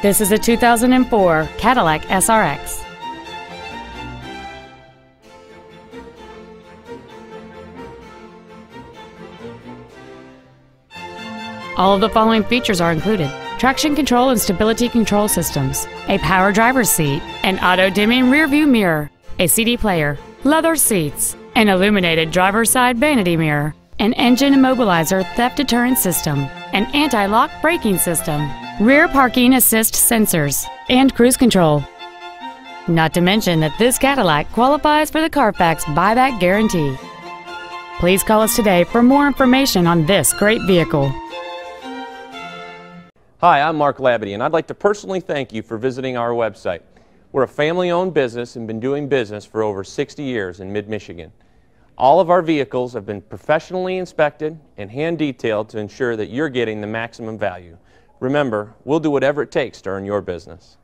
This is a 2004 Cadillac SRX. All of the following features are included: traction control and stability control systems, a power driver's seat, an auto-dimming rear-view mirror, a CD player, leather seats, an illuminated driver's side vanity mirror, an engine immobilizer theft deterrent system, an anti-lock braking system, rear parking assist sensors, and cruise control. Not to mention that this Cadillac qualifies for the Carfax buyback guarantee. Please call us today for more information on this great vehicle. Hi, I'm Mark Labadie, and I'd like to personally thank you for visiting our website. We're a family-owned business and been doing business for over 60 years in mid-Michigan. All of our vehicles have been professionally inspected and hand-detailed to ensure that you're getting the maximum value. Remember, we'll do whatever it takes to earn your business.